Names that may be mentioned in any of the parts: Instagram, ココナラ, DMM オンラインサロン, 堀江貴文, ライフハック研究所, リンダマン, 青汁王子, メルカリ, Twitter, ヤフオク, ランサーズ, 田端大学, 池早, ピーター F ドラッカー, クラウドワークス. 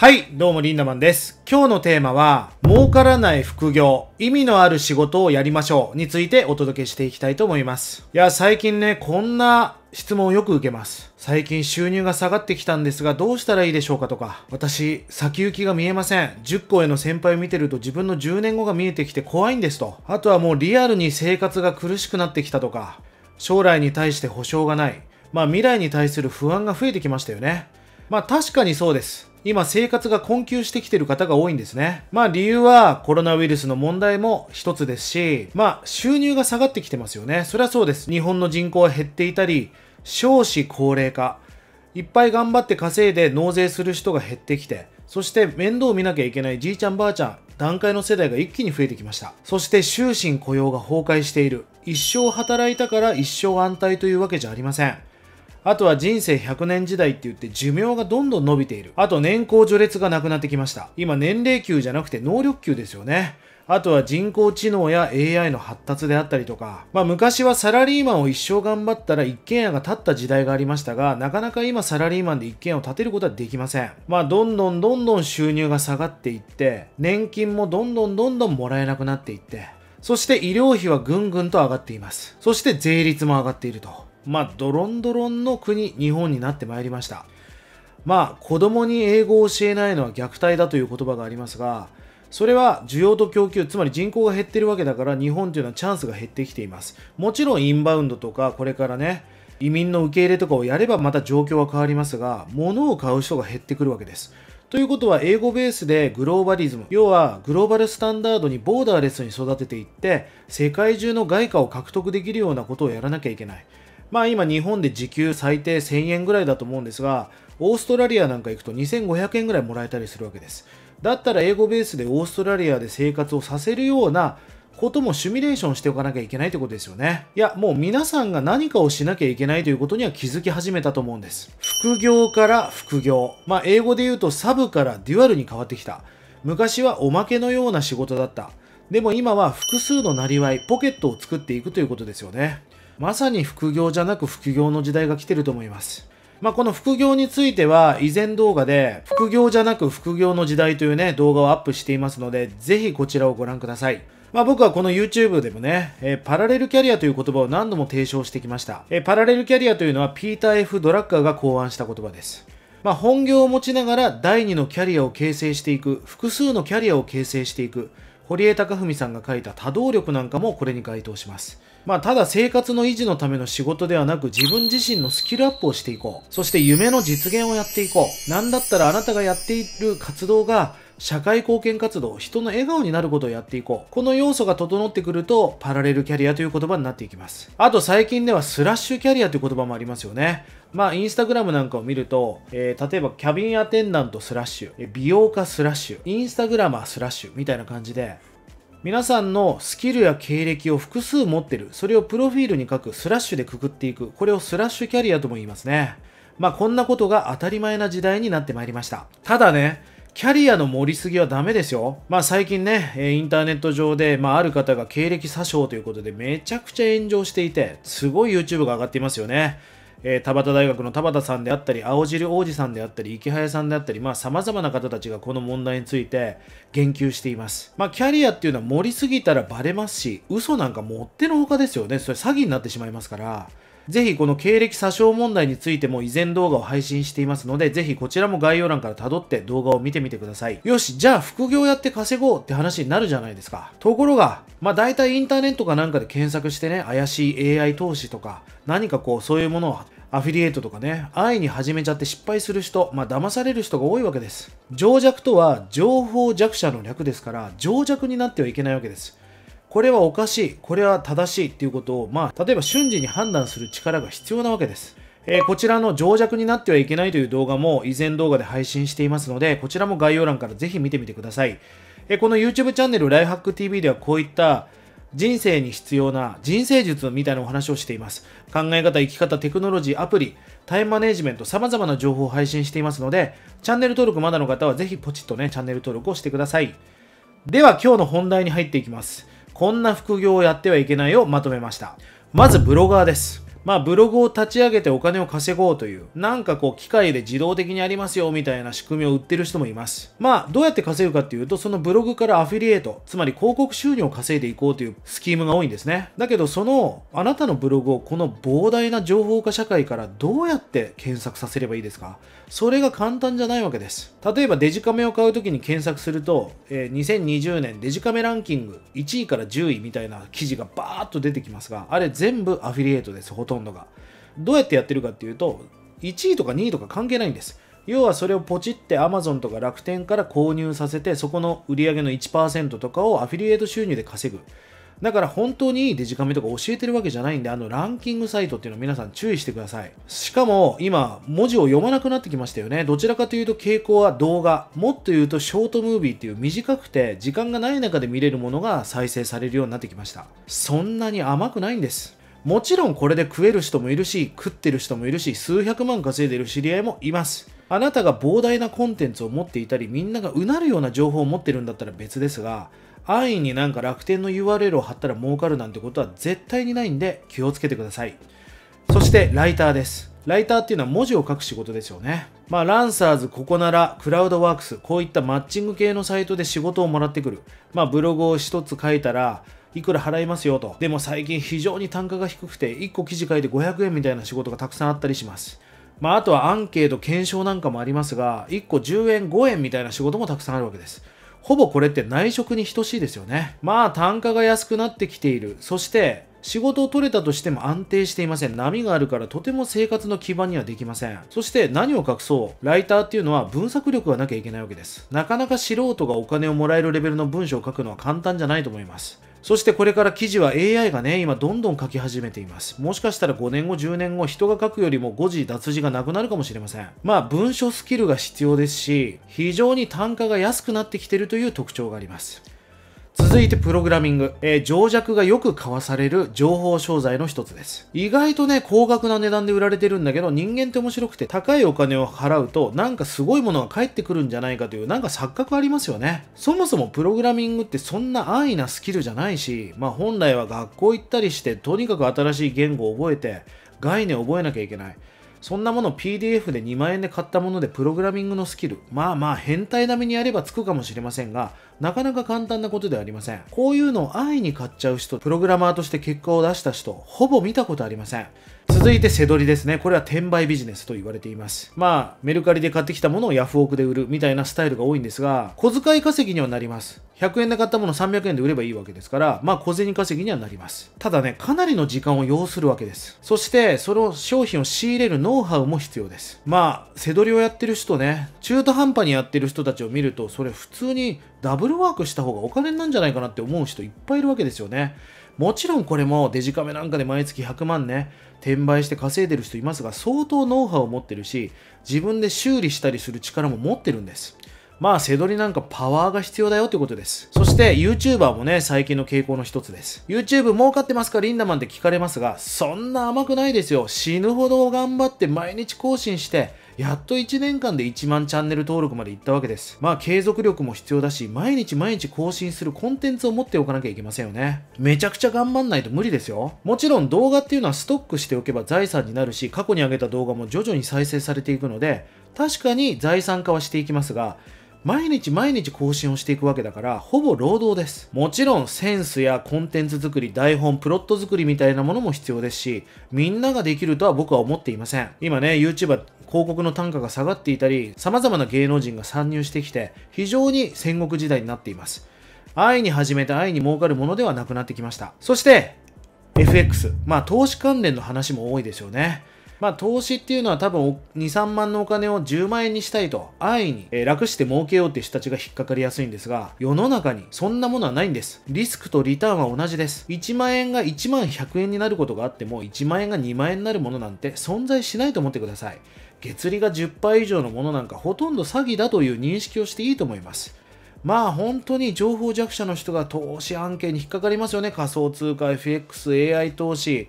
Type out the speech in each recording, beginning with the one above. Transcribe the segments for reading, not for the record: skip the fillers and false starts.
はい、どうもリンダマンです。今日のテーマは、儲からない副業、意味のある仕事をやりましょうについてお届けしていきたいと思います。いや、最近ね、こんな質問をよく受けます。最近収入が下がってきたんですがどうしたらいいでしょうかとか、私、先行きが見えません。10個への先輩を見てると自分の10年後が見えてきて怖いんですと。あとはもうリアルに生活が苦しくなってきたとか、将来に対して保証がない。未来に対する不安が増えてきましたよね。確かにそうです。今生活が困窮してきてる方が多いんですね。理由はコロナウイルスの問題も一つですし、収入が下がってきてますよね。それはそうです。日本の人口は減っていたり、少子高齢化。いっぱい頑張って稼いで納税する人が減ってきて、そして面倒を見なきゃいけないじいちゃんばあちゃん、団塊の世代が一気に増えてきました。そして終身雇用が崩壊している。一生働いたから一生安泰というわけじゃありません。あとは人生100年時代って言って寿命がどんどん伸びている。あと年功序列がなくなってきました。今年齢給じゃなくて能力給ですよね。あとは人工知能や AI の発達であったりとか。昔はサラリーマンを一生頑張ったら一軒家が建った時代がありましたが、なかなか今サラリーマンで一軒家を建てることはできません。どんどん収入が下がっていって、年金もどんどんもらえなくなっていって、そして医療費はぐんぐんと上がっています。そして税率も上がっていると。ドロンドロンの国、日本になってまいりました。子供に英語を教えないのは虐待だという言葉がありますが、それは需要と供給、つまり人口が減ってるわけだから、日本というのはチャンスが減ってきています。もちろんインバウンドとか、これからね、移民の受け入れとかをやればまた状況は変わりますが、物を買う人が減ってくるわけです。ということは、英語ベースでグローバリズム、要はグローバルスタンダードにボーダーレスに育てていって、世界中の外貨を獲得できるようなことをやらなきゃいけない。今日本で時給最低1000円ぐらいだと思うんですが、オーストラリアなんか行くと2500円ぐらいもらえたりするわけです。だったら英語ベースでオーストラリアで生活をさせるようなこともシミュレーションしておかなきゃいけないということですよね。いや、もう皆さんが何かをしなきゃいけないということには気づき始めたと思うんです。副業から副業。英語で言うとサブからデュアルに変わってきた。昔はおまけのような仕事だった。でも今は複数のなりわい、ポケットを作っていくということですよね。まさに副業じゃなく副業の時代が来てると思います。この副業については以前動画で副業じゃなく副業の時代というね、動画をアップしていますので、ぜひこちらをご覧ください。僕はこの YouTube でもね、パラレルキャリアという言葉を何度も提唱してきました。パラレルキャリアというのはピーター F ドラッカーが考案した言葉です。本業を持ちながら第2のキャリアを形成していく、複数のキャリアを形成していく。堀江貴文さんが書いた多動力なんかもこれに該当します。ただ生活の維持のための仕事ではなく自分自身のスキルアップをしていこう。そして夢の実現をやっていこう。なんだったらあなたがやっている活動が社会貢献活動、人の笑顔になることをやっていこう。この要素が整ってくるとパラレルキャリアという言葉になっていきます。あと最近ではスラッシュキャリアという言葉もありますよね。インスタグラムなんかを見ると、例えばキャビンアテンダントスラッシュ、美容家スラッシュ、インスタグラマースラッシュみたいな感じで、皆さんのスキルや経歴を複数持ってる。それをプロフィールに書く、スラッシュでくくっていく。これをスラッシュキャリアとも言いますね。こんなことが当たり前な時代になってまいりました。ただね、キャリアの盛りすぎはダメですよ。最近ね、インターネット上で、ある方が経歴詐称ということでめちゃくちゃ炎上していて、すごい YouTube が上がっていますよね。田端大学の田端さんであったり、青汁王子さんであったり、池早さんであったり、様々な方たちがこの問題について言及しています。キャリアっていうのは盛りすぎたらバレますし、嘘なんかもってのほかですよね。それ詐欺になってしまいますから、ぜひこの経歴詐称問題についても以前動画を配信していますので、ぜひこちらも概要欄から辿って動画を見てみてください。よし、じゃあ副業やって稼ごうって話になるじゃないですか。ところが、大体インターネットかなんかで検索してね、怪しい AI 投資とか、何かそういうものをアフィリエイトとかね、安易に始めちゃって失敗する人、騙される人が多いわけです。情弱とは情報弱者の略ですから、情弱になってはいけないわけです。これはおかしい、これは正しいっていうことを、例えば瞬時に判断する力が必要なわけです。こちらの情弱になってはいけないという動画も以前動画で配信していますので、こちらも概要欄からぜひ見てみてください。この YouTube チャンネルライフハック TV ではこういった人生に必要な人生術みたいなお話をしています。考え方、生き方、テクノロジー、アプリ、タイムマネジメント、様々な情報を配信していますので、チャンネル登録まだの方はぜひポチッとね、チャンネル登録をしてください。では今日の本題に入っていきます。こんな副業をやってはいけないをまとめました。まずブロガーです。まあブログを立ち上げてお金を稼ごうという、なんかこう機械で自動的にありますよみたいな仕組みを売ってる人もいます。まあどうやって稼ぐかっていうと、そのブログからアフィリエイト、つまり広告収入を稼いでいこうというスキームが多いんですね。だけどそのあなたのブログをこの膨大な情報化社会からどうやって検索させればいいですか？それが簡単じゃないわけです。例えばデジカメを買うときに検索すると、2020年デジカメランキング1位から10位みたいな記事がバーっと出てきますが、あれ全部アフィリエイトです、ほとんどが。どうやってやってるかっていうと、1位とか2位とか関係ないんです。要はそれをポチって Amazon とか楽天から購入させて、そこの売り上げの 1% とかをアフィリエイト収入で稼ぐ。だから本当にいいデジカメとか教えてるわけじゃないんで、あのランキングサイトっていうの皆さん注意してください。しかも今文字を読まなくなってきましたよね。どちらかというと傾向は動画、もっと言うとショートムービーっていう短くて時間がない中で見れるものが再生されるようになってきました。そんなに甘くないんです。もちろんこれで食える人もいるし、食ってる人もいるし、数百万稼いでる知り合いもいます。あなたが膨大なコンテンツを持っていたり、みんながうなるような情報を持ってるんだったら別ですが、安易になんか楽天の URL を貼ったら儲かるなんてことは絶対にないんで気をつけてください。そしてライターです。ライターっていうのは文字を書く仕事ですよね。まあランサーズ、ココナラ、クラウドワークス、こういったマッチング系のサイトで仕事をもらってくる。まあブログを一つ書いたら、いくら払いますよと。でも最近非常に単価が低くて、1個記事書いて500円みたいな仕事がたくさんあったりします。まああとはアンケート、検証なんかもありますが、1個10円、5円みたいな仕事もたくさんあるわけです。ほぼこれって内職に等しいですよね。まあ単価が安くなってきている。そして仕事を取れたとしても安定していません。波があるからとても生活の基盤にはできません。そして何を隠そう。ライターっていうのは文作力がなきゃいけないわけです。なかなか素人がお金をもらえるレベルの文章を書くのは簡単じゃないと思います。そしてこれから記事は AI がね、今どんどん書き始めています。もしかしたら5年後、10年後、人が書くよりも誤字脱字がなくなるかもしれません。まあ文書スキルが必要ですし、非常に単価が安くなってきているという特徴があります。続いてプログラミング、情弱がよく買わされる情報商材の一つです。意外とね、高額な値段で売られてるんだけど、人間って面白くて高いお金を払うと、なんかすごいものが返ってくるんじゃないかという、なんか錯覚ありますよね。そもそもプログラミングってそんな安易なスキルじゃないし、まあ本来は学校行ったりして、とにかく新しい言語を覚えて、概念を覚えなきゃいけない。そんなもの PDF で2万円で買ったもので、プログラミングのスキル、まあまあ変態並みにやればつくかもしれませんが、なかなか簡単なことではありません。こういうのを安易に買っちゃう人、プログラマーとして結果を出した人、ほぼ見たことありません。続いて背取りですね。これは転売ビジネスと言われています。まあメルカリで買ってきたものをヤフオクで売るみたいなスタイルが多いんですが、小遣い稼ぎにはなります。100円で買ったものを300円で売ればいいわけですから、まあ小銭稼ぎにはなります。ただね、かなりの時間を要するわけです。そして、その商品を仕入れるノウハウも必要です。まあ、背取りをやってる人ね、中途半端にやってる人たちを見ると、それ普通にダブルワークした方がお金なんじゃないかなって思う人いっぱいいるわけですよね。もちろんこれもデジカメなんかで毎月100万ね、転売して稼いでる人いますが、相当ノウハウを持ってるし、自分で修理したりする力も持ってるんです。まあ、背取りなんかパワーが必要だよってことです。そして、YouTuber もね、最近の傾向の一つです。YouTube 儲かってますかリンダマンって聞かれますが、そんな甘くないですよ。死ぬほど頑張って毎日更新して、やっと1年間で1万チャンネル登録までいったわけです。まあ、継続力も必要だし、毎日毎日更新するコンテンツを持っておかなきゃいけませんよね。めちゃくちゃ頑張んないと無理ですよ。もちろん動画っていうのはストックしておけば財産になるし、過去に上げた動画も徐々に再生されていくので、確かに財産化はしていきますが、毎日毎日更新をしていくわけだから、ほぼ労働です。もちろんセンスやコンテンツ作り、台本、プロット作りみたいなものも必要ですし、みんなができるとは僕は思っていません。今ね、YouTuber、広告の単価が下がっていたり、様々な芸能人が参入してきて、非常に戦国時代になっています。安易に始めて安易に儲かるものではなくなってきました。そして、FX。まあ、投資関連の話も多いですよね。まあ投資っていうのは多分2、3万のお金を10万円にしたいと安易に楽して儲けようって人たちが引っかかりやすいんですが、世の中にそんなものはないんです。リスクとリターンは同じです。1万円が1万100円になることがあっても、1万円が2万円になるものなんて存在しないと思ってください。月利が 10% 以上のものなんかほとんど詐欺だという認識をしていいと思います。まあ本当に情報弱者の人が投資案件に引っかかりますよね。仮想通貨、FX、AI 投資、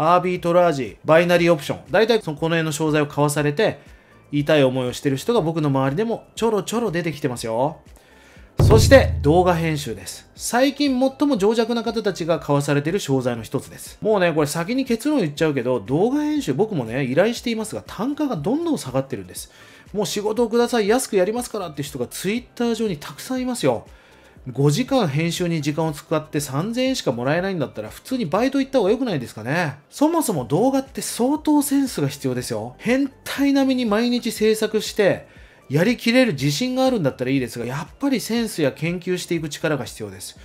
アービトラージ、バイナリーオプション。大体この辺の商材を買わされて、痛い思いをしてる人が僕の周りでもちょろちょろ出てきてますよ。そして動画編集です。最近最も情弱な方たちが交わされている商材の一つです。もうね、これ先に結論言っちゃうけど、動画編集僕もね、依頼していますが、単価がどんどん下がってるんです。もう仕事をください、安くやりますからって人が Twitter 上にたくさんいますよ。5時間編集に時間を使って3000円しかもらえないんだったら普通にバイト行った方が良くないですかね。そもそも動画って相当センスが必要ですよ。変態並みに毎日制作して、やりきれる自信があるんだったらいいですが、やっぱりセンスや研究していく力が必要です。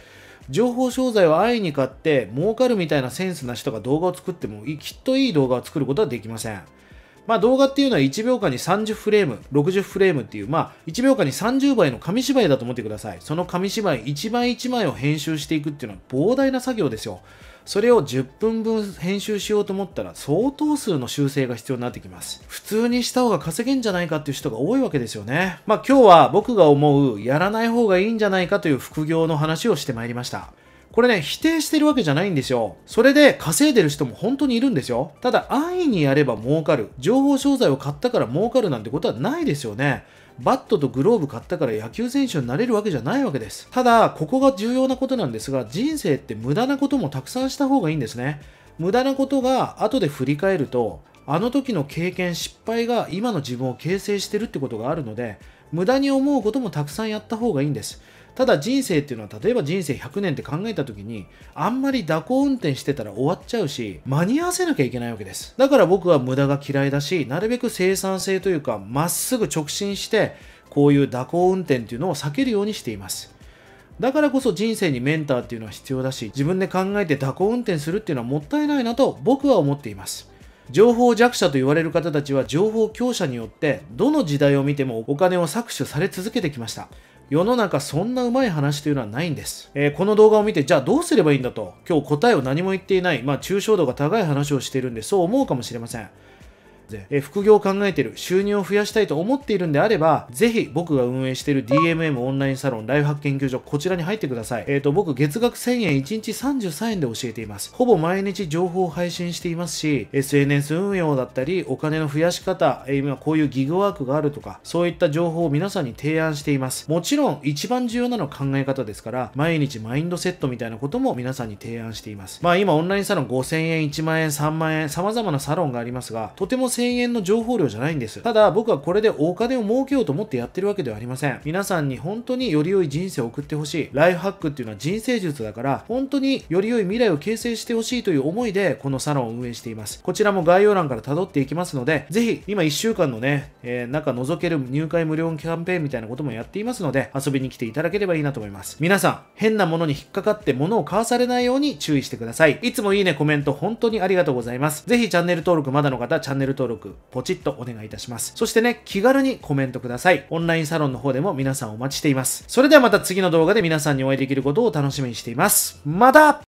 情報商材を安易に買って儲かるみたいなセンスな人が動画を作ってもきっといい動画を作ることはできません。まあ動画っていうのは1秒間に30フレーム、60フレームっていう、1秒間に30倍の紙芝居だと思ってください。その紙芝居1枚1枚を編集していくっていうのは膨大な作業ですよ。それを10分分編集しようと思ったら相当数の修正が必要になってきます。普通にした方が稼げんじゃないかっていう人が多いわけですよね。今日は僕が思うやらない方がいいんじゃないかという副業の話をしてまいりました。これね、否定してるわけじゃないんですよ。それで稼いでる人も本当にいるんですよ。ただ、安易にやれば儲かる。情報商材を買ったから儲かるなんてことはないですよね。バットとグローブ買ったから野球選手になれるわけじゃないわけです。ただ、ここが重要なことなんですが、人生って無駄なこともたくさんした方がいいんですね。無駄なことが後で振り返ると、あの時の経験、失敗が今の自分を形成してるってことがあるので、無駄に思うこともたくさんやった方がいいんです。ただ人生っていうのは、例えば人生100年って考えた時に、あんまり蛇行運転してたら終わっちゃうし、間に合わせなきゃいけないわけです。だから僕は無駄が嫌いだし、なるべく生産性というか、まっすぐ直進して、こういう蛇行運転っていうのを避けるようにしています。だからこそ人生にメンターっていうのは必要だし、自分で考えて蛇行運転するっていうのはもったいないなと僕は思っています。情報弱者と言われる方たちは、情報強者によってどの時代を見てもお金を搾取され続けてきました。世の中そんなうまい話というのはないんです。この動画を見て、じゃあどうすればいいんだと、今日答えを何も言っていない、抽象度が高い話をしているんで、そう思うかもしれません。副業を考えている、収入を増やしたいと思っているんであれば、ぜひ僕が運営している DMM オンラインサロンライフハック研究所、こちらに入ってください。僕、月額1000円、1日33円で教えています。ほぼ毎日情報を配信していますし、SNS 運用だったり、お金の増やし方、今こういうギグワークがあるとか、そういった情報を皆さんに提案しています。もちろん、一番重要なのは考え方ですから、毎日マインドセットみたいなことも皆さんに提案しています。今、オンラインサロン5000円、1万円、3万円、様々なサロンがありますが、とても1000円の情報量じゃないんです。ただ僕はこれでお金を儲けようと思ってやってるわけではありません。皆さんに本当により良い人生を送ってほしい。ライフハックっていうのは人生術だから、本当により良い未来を形成してほしいという思いでこのサロンを運営しています。こちらも概要欄から辿っていきますので、ぜひ今1週間のね、中覗ける入会無料キャンペーンみたいなこともやっていますので、遊びに来ていただければいいなと思います。皆さん、変なものに引っかかって物を買わされないように注意してください。いつもいいね、コメント本当にありがとうございます。ぜひチャンネル登録まだの方、チャンネル登録ポチッとお願いいたします。そしてね、気軽にコメントください。オンラインサロンの方でも皆さんお待ちしています。それではまた次の動画で皆さんにお会いできることを楽しみにしています。また